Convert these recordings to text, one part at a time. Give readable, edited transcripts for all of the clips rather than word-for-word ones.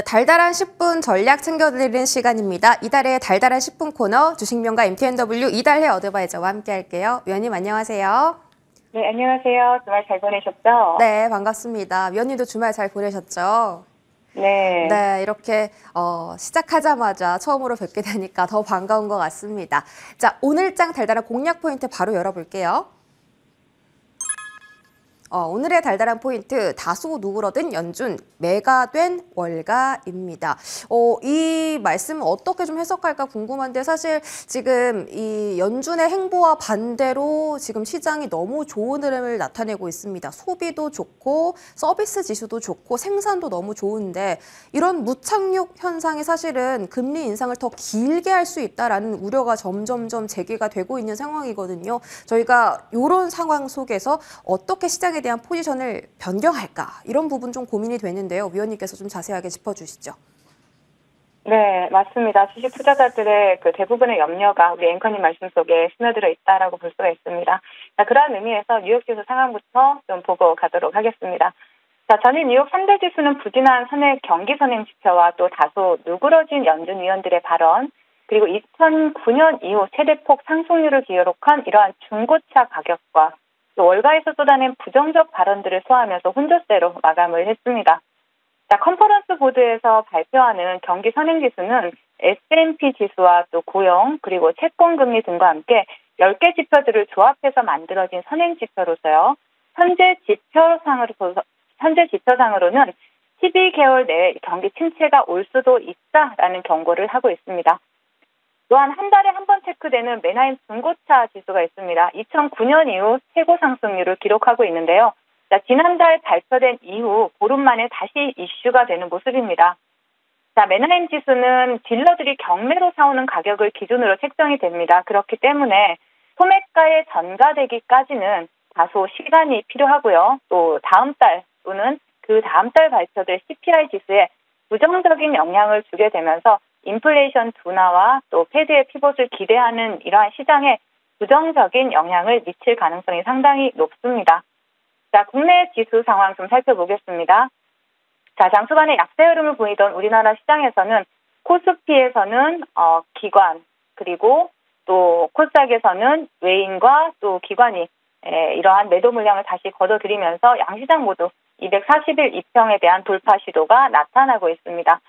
자, 달달한 10분 전략 챙겨드리는 시간입니다. 이달의 달달한 10분 코너 주식명가 MTNW 이달혜 어드바이저와 함께할게요. 위원님 안녕하세요. 네, 안녕하세요. 주말 잘 보내셨죠? 네, 반갑습니다. 위원님도 주말 잘 보내셨죠? 네. 네, 이렇게 시작하자마자 처음으로 뵙게 되니까 더 반가운 것 같습니다. 자, 오늘장 달달한 공략 포인트 바로 열어볼게요. 오늘의 달달한 포인트, 다소 누그러든 연준, 매가 된 월가입니다. 이 말씀은 어떻게 좀 해석할까 궁금한데, 사실 지금 이 연준의 행보와 반대로 지금 시장이 너무 좋은 흐름을 나타내고 있습니다. 소비도 좋고 서비스 지수도 좋고 생산도 너무 좋은데, 이런 무착륙 현상이 사실은 금리 인상을 더 길게 할 수 있다라는 우려가 점점점 제기가 되고 있는 상황이거든요. 저희가 이런 상황 속에서 어떻게 시장에 대한 포지션을 변경할까, 이런 부분 좀 고민이 되는데요. 위원님께서 좀 자세하게 짚어주시죠. 네, 맞습니다. 주식 투자자들의 그 대부분의 염려가 우리 앵커님 말씀 속에 스며들어 있다라고 볼 수가 있습니다. 자, 그러한 의미에서 뉴욕 지수 상황부터 좀 보고 가도록 하겠습니다. 자, 전일 뉴욕 3대 지수는 부진한 선의 경기 선행 지표와 또 다소 누그러진 연준 위원들의 발언, 그리고 2009년 이후 최대폭 상승률을 기록한 이러한 중고차 가격과 월가에서 쏟아낸 부정적 발언들을 소화하면서 혼조세로 마감을 했습니다. 자, 컨퍼런스 보드에서 발표하는 경기 선행지수는 S&P 지수와 또 고용 그리고 채권금리 등과 함께 10개 지표들을 조합해서 만들어진 선행지표로서요. 현재 지표상으로는 12개월 내에 경기 침체가 올 수도 있다라는 경고를 하고 있습니다. 또한 한 달에 한 번 체크되는 맨하임 중고차 지수가 있습니다. 2009년 이후 최고 상승률을 기록하고 있는데요. 자, 지난달 발표된 이후 보름 만에 다시 이슈가 되는 모습입니다. 자, 맨하임 지수는 딜러들이 경매로 사오는 가격을 기준으로 책정이 됩니다. 그렇기 때문에 소매가에 전가되기까지는 다소 시간이 필요하고요. 또 다음 달 또는 그 다음 달 발표될 CPI 지수에 부정적인 영향을 주게 되면서 인플레이션 둔화와 또 패드의 피봇을 기대하는 이러한 시장에 부정적인 영향을 미칠 가능성이 상당히 높습니다. 자, 국내 지수 상황 좀 살펴보겠습니다. 자, 장초반에 약세 흐름을 보이던 우리나라 시장에서는 코스피에서는 기관, 그리고 또 코스닥에서는 외인과 또 기관이 이러한 매도 물량을 다시 거둬들이면서 양시장 모두 240일 이평에 대한 돌파 시도가 나타나고 있습니다.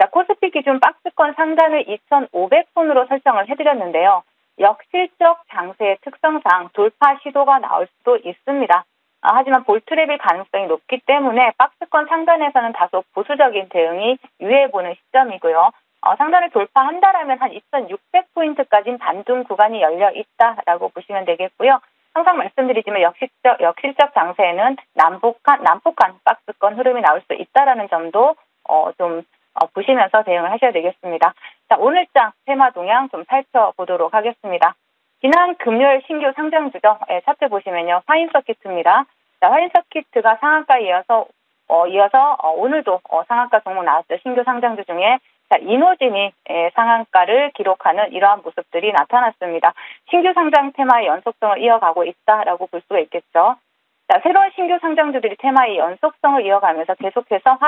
자, 코스피 기준 박스권 상단을 2,500선으로 설정을 해드렸는데요. 역실적 장세의 특성상 돌파 시도가 나올 수도 있습니다. 하지만 볼트랩일 가능성이 높기 때문에 박스권 상단에서는 다소 보수적인 대응이 유예해보는 시점이고요. 상단을 돌파한다라면 한 2,600포인트까지는 반등 구간이 열려있다라고 보시면 되겠고요. 항상 말씀드리지만 역실적 장세에는 난폭한 박스권 흐름이 나올 수 있다라는 점도 좀 보시면서 대응을 하셔야 되겠습니다. 자, 오늘장 테마 동향 좀 살펴보도록 하겠습니다. 지난 금요일 신규 상장주죠. 차트 보시면요. 화인서키트입니다. 자, 화인서키트가 상한가에 이어서 오늘도 상한가 종목 나왔죠. 신규 상장주 중에 자, 이노진이 상한가를 기록하는 이러한 모습들이 나타났습니다. 신규 상장 테마의 연속성을 이어가고 있다라고 볼 수가 있겠죠. 자, 새로운 신규 상장주들이 테마의 연속성을 이어가면서 계속해서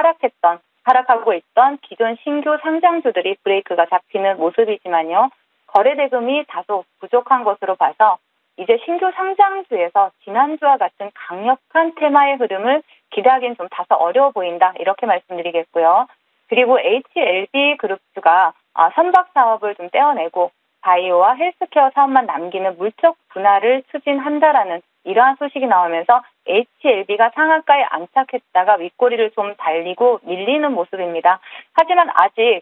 하락하고 있던 기존 신규 상장주들이 브레이크가 잡히는 모습이지만요. 거래 대금이 다소 부족한 것으로 봐서 이제 신규 상장주에서 지난주와 같은 강력한 테마의 흐름을 기대하기는 좀 다소 어려워 보인다, 이렇게 말씀드리겠고요. 그리고 HLB 그룹주가 선박 사업을 좀 떼어내고 바이오와 헬스케어 사업만 남기는 물적 분할을 추진한다라는 이러한 소식이 나오면서 HLB가 상한가에 안착했다가 윗꼬리를 좀 달리고 밀리는 모습입니다. 하지만 아직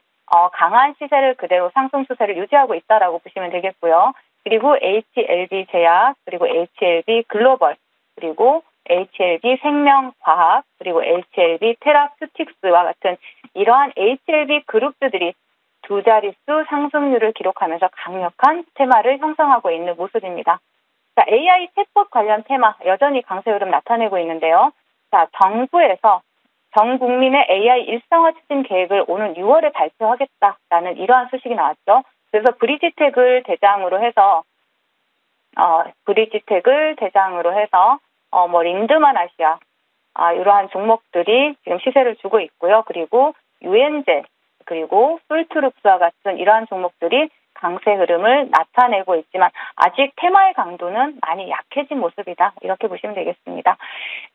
강한 시세를 그대로 상승 추세를 유지하고 있다라고 보시면 되겠고요. 그리고 HLB 제약, 그리고 HLB 글로벌, 그리고 HLB 생명과학, 그리고 HLB 테라퓨틱스와 같은 이러한 HLB 그룹주들이 두 자릿수 상승률을 기록하면서 강력한 테마를 형성하고 있는 모습입니다. 자, AI 챗봇 관련 테마 여전히 강세 흐름 나타내고 있는데요. 자, 정부에서 전 국민의 AI 일상화 추진 계획을 오는 6월에 발표하겠다라는 이러한 소식이 나왔죠. 그래서 브리지텍을 대장으로 해서 린드만 아시아 이러한 종목들이 지금 시세를 주고 있고요. 그리고 유엔제 그리고 솔트룩스와 같은 이러한 종목들이 강세 흐름을 나타내고 있지만 아직 테마의 강도는 많이 약해진 모습이다. 이렇게 보시면 되겠습니다.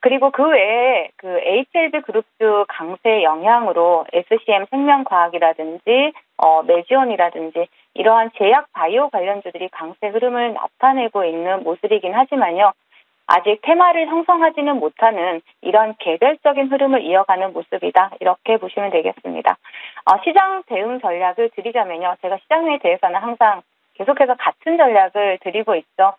그리고 그 외에 그 HLB 그룹주 강세 영향으로 SCM 생명과학이라든지 메지온이라든지 이러한 제약 바이오 관련주들이 강세 흐름을 나타내고 있는 모습이긴 하지만요. 아직 테마를 형성하지는 못하는 이런 개별적인 흐름을 이어가는 모습이다. 이렇게 보시면 되겠습니다. 시장 대응 전략을 드리자면요. 제가 시장에 대해서는 항상 계속해서 같은 전략을 드리고 있죠.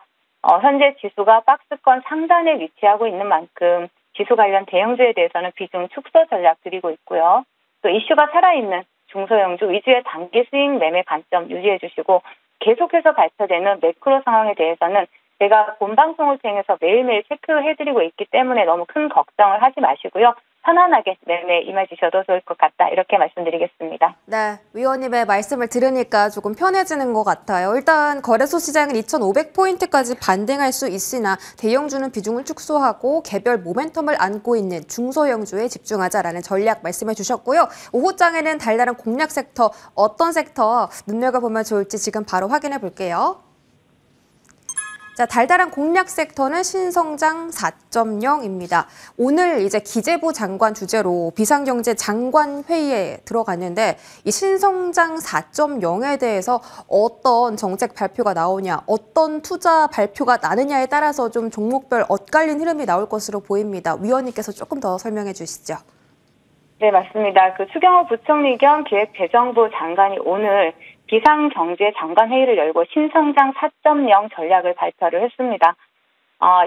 현재 지수가 박스권 상단에 위치하고 있는 만큼 지수 관련 대형주에 대해서는 비중 축소 전략 드리고 있고요. 또 이슈가 살아있는 중소형주 위주의 단기 수익 매매 관점 유지해 주시고 계속해서 발표되는 매크로 상황에 대해서는 제가 본 방송을 통해서 매일매일 체크해드리고 있기 때문에 너무 큰 걱정을 하지 마시고요. 편안하게 매매에 임해주셔도 좋을 것 같다. 이렇게 말씀드리겠습니다. 네, 위원님의 말씀을 들으니까 조금 편해지는 것 같아요. 일단 거래소 시장은 2,500포인트까지 반등할 수 있으나 대형주는 비중을 축소하고 개별 모멘텀을 안고 있는 중소형주에 집중하자라는 전략 말씀해 주셨고요. 오후장에는 달달한 공략 섹터, 어떤 섹터 눈여겨보면 좋을지 지금 바로 확인해 볼게요. 자, 달달한 공략 섹터는 신성장 4.0입니다. 오늘 이제 기재부 장관 주재로 비상경제 장관 회의에 들어갔는데 이 신성장 4.0에 대해서 어떤 정책 발표가 나오냐, 어떤 투자 발표가 나느냐에 따라서 좀 종목별 엇갈린 흐름이 나올 것으로 보입니다. 위원님께서 조금 더 설명해 주시죠. 네, 맞습니다. 그 추경호 부총리 겸 기획재정부 장관이 오늘 비상경제장관회의를 열고 신성장 4.0 전략을 발표를 했습니다.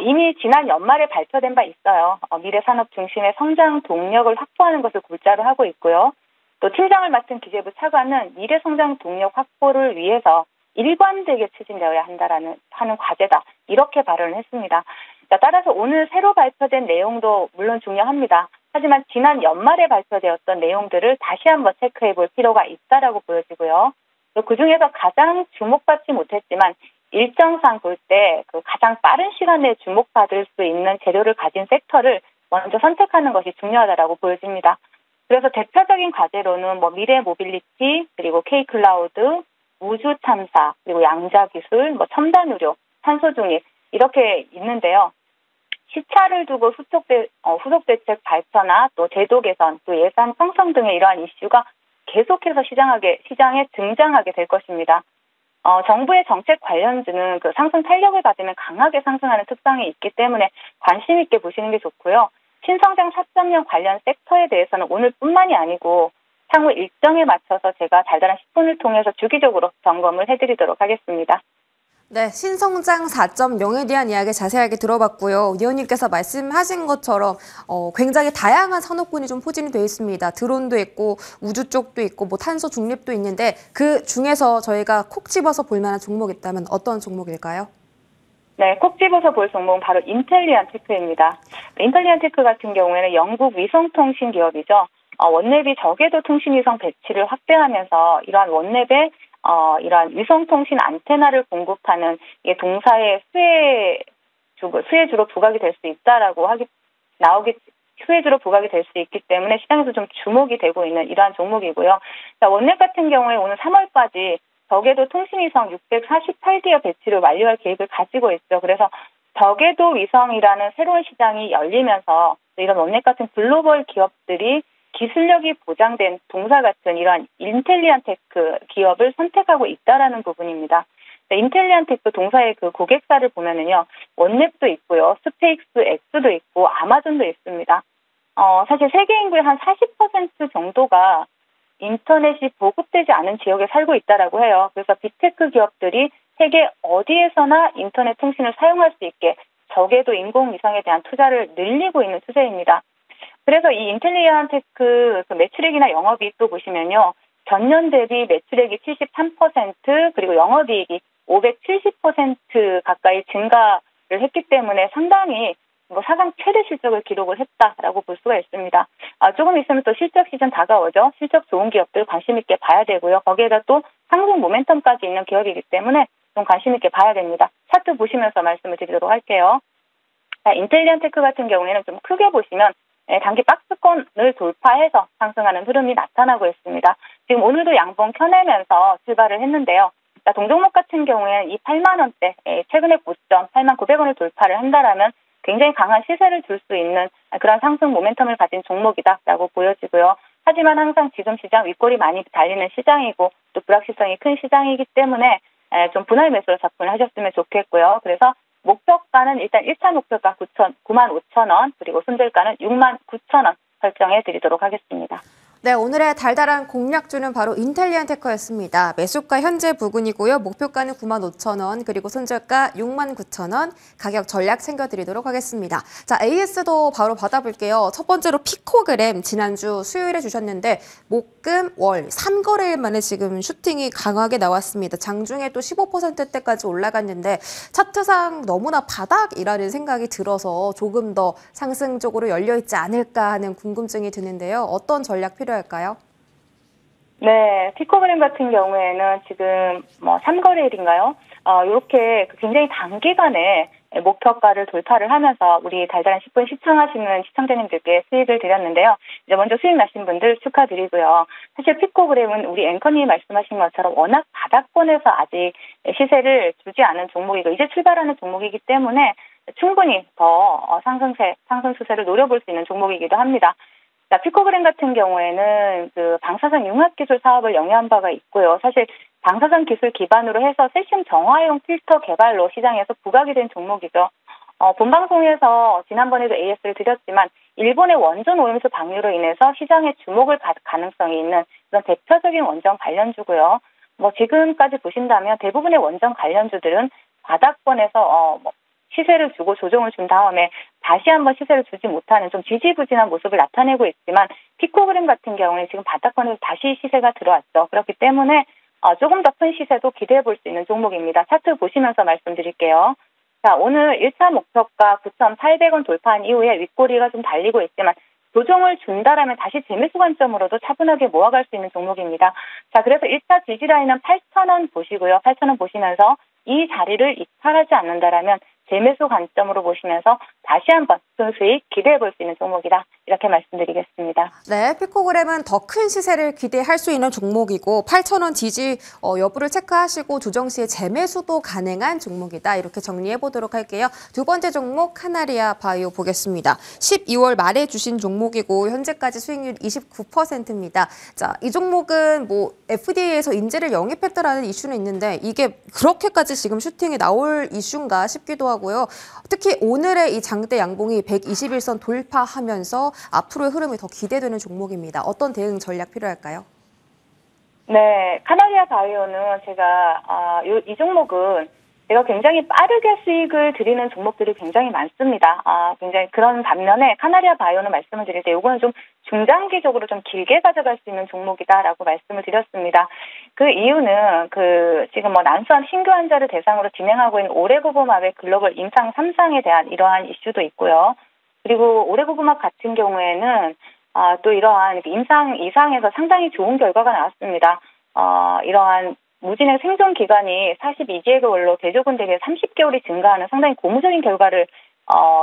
이미 지난 연말에 발표된 바 있어요. 미래산업 중심의 성장 동력을 확보하는 것을 골자로 하고 있고요. 또 팀장을 맡은 기재부 차관은 미래성장 동력 확보를 위해서 일관되게 추진되어야 한다라는 하는 과제다. 이렇게 발언을 했습니다. 따라서 오늘 새로 발표된 내용도 물론 중요합니다. 하지만 지난 연말에 발표되었던 내용들을 다시 한번 체크해 볼 필요가 있다라고 보여지고요. 그중에서 가장 주목받지 못했지만 일정상 볼 때 그 가장 빠른 시간에 주목받을 수 있는 재료를 가진 섹터를 먼저 선택하는 것이 중요하다고 보여집니다. 그래서 대표적인 과제로는 미래 모빌리티, 그리고 K클라우드, 우주 탐사, 그리고 양자 기술, 첨단 의료, 탄소 중립 이렇게 있는데요. 시차를 두고 후속 대책 발표나 또 제도 개선, 또 예산 편성 등의 이러한 이슈가 계속해서 시장에 등장하게 될 것입니다. 정부의 정책 관련주는 그 상승 탄력을 받으면 강하게 상승하는 특성이 있기 때문에 관심 있게 보시는 게 좋고요. 신성장 4.0 관련 섹터에 대해서는 오늘뿐만이 아니고 향후 일정에 맞춰서 제가 달달한 10분을 통해서 주기적으로 점검을 해드리도록 하겠습니다. 네, 신성장 4.0에 대한 이야기 자세하게 들어봤고요. 위원님께서 말씀하신 것처럼 굉장히 다양한 산업군이 좀 포진이 되어 있습니다. 드론도 있고 우주 쪽도 있고 탄소 중립도 있는데 그 중에서 저희가 콕 집어서 볼 만한 종목이 있다면 어떤 종목일까요? 네, 콕 집어서 볼 종목은 바로 인텔리안테크입니다. 인텔리안테크 같은 경우에는 영국 위성통신 기업이죠. 원웹이 저궤도 통신위성 배치를 확대하면서 이러한 원웹의 이러한 위성통신 안테나를 공급하는 이게 동사의 수혜주로 부각이 될 수 있다라고 수혜주로 부각이 될 수 있기 때문에 시장에서 좀 주목이 되고 있는 이러한 종목이고요. 자, 원웹 같은 경우에 오늘 3월까지 저궤도 통신위성 648기어 배치를 완료할 계획을 가지고 있죠. 그래서 저궤도 위성이라는 새로운 시장이 열리면서 이런 원웹 같은 글로벌 기업들이 기술력이 보장된 동사 같은 이러한 인텔리안테크 기업을 선택하고 있다라는 부분입니다. 인텔리안테크 동사의 그 고객사를 보면은요, 원랩도 있고요, 스페이스X도 있고, 아마존도 있습니다. 사실 세계 인구의 한 40% 정도가 인터넷이 보급되지 않은 지역에 살고 있다라고 해요. 그래서 빅테크 기업들이 세계 어디에서나 인터넷 통신을 사용할 수 있게 저궤도 인공위성에 대한 투자를 늘리고 있는 추세입니다. 그래서 이 인텔리안테크 매출액이나 영업이익도 보시면요. 전년 대비 매출액이 73% 그리고 영업이익이 570% 가까이 증가를 했기 때문에 상당히 사상 최대 실적을 기록을 했다라고 볼 수가 있습니다. 조금 있으면 또 실적 시즌 다가오죠. 실적 좋은 기업들 관심 있게 봐야 되고요. 거기에다 또 상승 모멘텀까지 있는 기업이기 때문에 좀 관심 있게 봐야 됩니다. 차트 보시면서 말씀을 드리도록 할게요. 인텔리안테크 같은 경우에는 좀 크게 보시면 단기 박스권을 돌파해서 상승하는 흐름이 나타나고 있습니다. 지금 오늘도 양봉 켜내면서 출발을 했는데요. 동종목 같은 경우에는 이 8만 원대 최근의 고점 8만 900원을 돌파를 한다라면 굉장히 강한 시세를 줄 수 있는 그런 상승 모멘텀을 가진 종목이다라고 보여지고요. 하지만 항상 지금 시장 윗골이 많이 달리는 시장이고 또 불확실성이 큰 시장이기 때문에 좀 분할 매수로 접근을 하셨으면 좋겠고요. 그래서 목표가는 일단 1차 목표가 9만 5천 원 그리고 손절가는 6만 9천 원 설정해 드리도록 하겠습니다. 네, 오늘의 달달한 공략주는 바로 인텔리안테크였습니다. 매수가 현재 부근이고요. 목표가는 9만 5천 원, 그리고 손절가 6만 9천 원, 가격 전략 챙겨드리도록 하겠습니다. 자, AS도 바로 받아볼게요. 첫 번째로 피코그램 지난주 수요일에 주셨는데 목금, 월, 3거래일 만에 지금 슈팅이 강하게 나왔습니다. 장중에 또 15%대까지 올라갔는데 차트상 너무나 바닥이라는 생각이 들어서 조금 더 상승적으로 열려있지 않을까 하는 궁금증이 드는데요. 어떤 전략 필요할까요? 네, 피코그램 같은 경우에는 지금 3거래일인가요? 이렇게 굉장히 단기간에 목표가를 돌파를 하면서 우리 달달한 10분 시청하시는 시청자님들께 수익을 드렸는데요. 이제 먼저 수익 나신 분들 축하드리고요. 사실 피코그램은 우리 앵커님이 말씀하신 것처럼 워낙 바닥권에서 아직 시세를 주지 않은 종목이고 이제 출발하는 종목이기 때문에 충분히 더 상승 추세를 노려볼 수 있는 종목이기도 합니다. 자, 피코그램 같은 경우에는 방사선 융합기술 사업을 영위한 바가 있고요. 사실 방사선 기술 기반으로 해서 세슘 정화용 필터 개발로 시장에서 부각이 된 종목이죠. 본방송에서 지난번에도 AS를 드렸지만 일본의 원전 오염수 방류로 인해서 시장의 주목을 받을 가능성이 있는 그런 대표적인 원전 관련주고요. 지금까지 보신다면 대부분의 원전 관련주들은 바닥권에서 시세를 주고 조정을 준 다음에 다시 한번 시세를 주지 못하는 좀 지지부진한 모습을 나타내고 있지만 피코그램 같은 경우는 지금 바닥권에서 다시 시세가 들어왔죠. 그렇기 때문에 조금 더 큰 시세도 기대해 볼 수 있는 종목입니다. 차트 보시면서 말씀드릴게요. 자, 오늘 1차 목표가 9,800원 돌파한 이후에 윗꼬리가 좀 달리고 있지만 조정을 준다라면 다시 재매수 관점으로도 차분하게 모아갈 수 있는 종목입니다. 자, 그래서 1차 지지라인은 8,000원 보시고요. 8,000원 보시면서 이 자리를 이탈하지 않는다라면 재매수 관점으로 보시면서 다시 한번 순수익 기대해볼 수 있는 종목이다. 이렇게 말씀드리겠습니다. 네, 피코그램은 더 큰 시세를 기대할 수 있는 종목이고 8,000원 지지 여부를 체크하시고 조정 시에 재매수도 가능한 종목이다. 이렇게 정리해보도록 할게요. 두 번째 종목 카나리아 바이오 보겠습니다. 12월 말에 주신 종목이고 현재까지 수익률 29%입니다. 자, 이 종목은 FDA에서 인재를 영입했다라는 이슈는 있는데 이게 그렇게까지 지금 슈팅이 나올 이슈인가 싶기도 하고 특히 오늘의 이 장대 양봉이 121선 돌파하면서 앞으로의 흐름이 더 기대되는 종목입니다. 어떤 대응 전략 필요할까요? 네, 카나리아 바이오는 이 종목은 제가 굉장히 빠르게 수익을 드리는 종목들이 굉장히 많습니다. 굉장히 그런 반면에 카나리아 바이오는 말씀을 드릴 때 이거는 좀 중장기적으로 좀 길게 가져갈 수 있는 종목이다라고 말씀을 드렸습니다. 그 이유는 지금 난소암 신규 환자를 대상으로 진행하고 있는 오레고보마베 글로벌 임상 3상에 대한 이러한 이슈도 있고요. 그리고 오레고보마베 같은 경우에는 또 이러한 임상 이상에서 상당히 좋은 결과가 나왔습니다. 이러한 무진의 생존 기간이 42개월로 대조군 대비 30개월이 증가하는 상당히 고무적인 결과를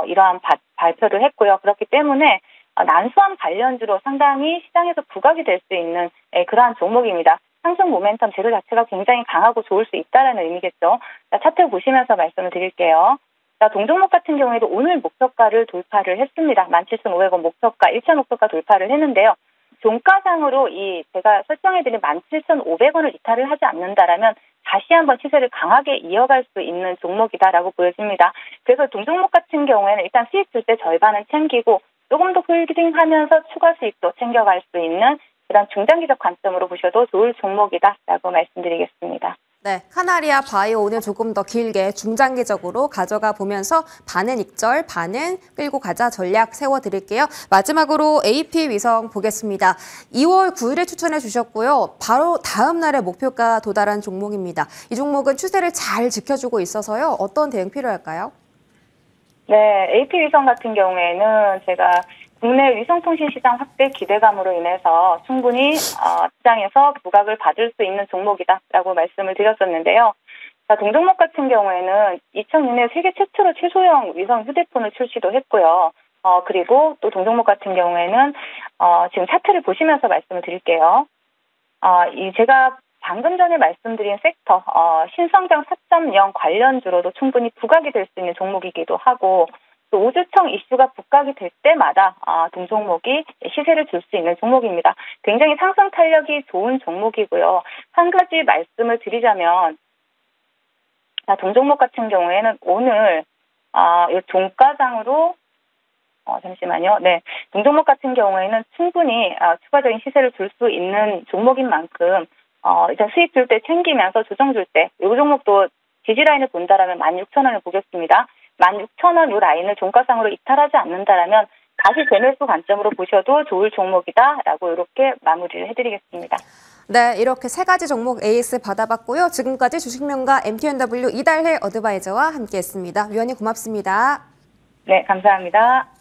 이러한 발표를 했고요. 그렇기 때문에 난소암 관련주로 상당히 시장에서 부각이 될 수 있는 그러한 종목입니다. 상승 모멘텀 재료 자체가 굉장히 강하고 좋을 수 있다는 의미겠죠. 자, 차트 보시면서 말씀을 드릴게요. 자, 동종목 같은 경우에도 오늘 목표가를 돌파를 했습니다. 17,500원 목표가, 1차 목표가 돌파를 했는데요. 종가상으로 제가 설정해드린 17,500원을 이탈을 하지 않는다라면 다시 한번 시세를 강하게 이어갈 수 있는 종목이다라고 보여집니다. 그래서 동종목 같은 경우에는 일단 수익 줄 때 절반은 챙기고 조금 더 홀딩하면서 추가 수익도 챙겨갈 수 있는 그런 중장기적 관점으로 보셔도 좋을 종목이다라고 말씀드리겠습니다. 네, 카나리아 바이오 오늘 조금 더 길게 중장기적으로 가져가 보면서 반은 익절, 반은 끌고 가자 전략 세워드릴게요. 마지막으로 AP위성 보겠습니다. 2월 9일에 추천해 주셨고요. 바로 다음 날에 목표가 도달한 종목입니다. 이 종목은 추세를 잘 지켜주고 있어서요. 어떤 대응 필요할까요? 네, AP위성 같은 경우에는 제가 국내 위성통신 시장 확대 기대감으로 인해서 충분히 시장에서 부각을 받을 수 있는 종목이다라고 말씀을 드렸었는데요. 자, 동종목 같은 경우에는 2006년 세계 최초로 최소형 위성 휴대폰을 출시도 했고요. 그리고 또 동종목 같은 경우에는 지금 차트를 보시면서 말씀을 드릴게요. 이 제가 방금 전에 말씀드린 섹터, 신성장 4.0 관련주로도 충분히 부각이 될 수 있는 종목이기도 하고, 또 우주청 이슈가 부각이 될 때마다 동종목이 시세를 줄 수 있는 종목입니다. 굉장히 상승 탄력이 좋은 종목이고요. 한 가지 말씀을 드리자면, 동종목 같은 경우에는 오늘 이 종가장으로 잠시만요. 네, 동종목 같은 경우에는 충분히 추가적인 시세를 줄 수 있는 종목인 만큼 일단 수익 줄 때 챙기면서 조정 줄 때 이 종목도 지지라인을 본다라면 16,000원을 보겠습니다. 16,000원 이 라인을 종가상으로 이탈하지 않는다라면 다시 재매수 관점으로 보셔도 좋을 종목이다라고 이렇게 마무리를 해드리겠습니다. 네, 이렇게 세 가지 종목 AS 받아봤고요. 지금까지 주식명가 MTNW 이달혜 어드바이저와 함께했습니다. 위원님 고맙습니다. 네, 감사합니다.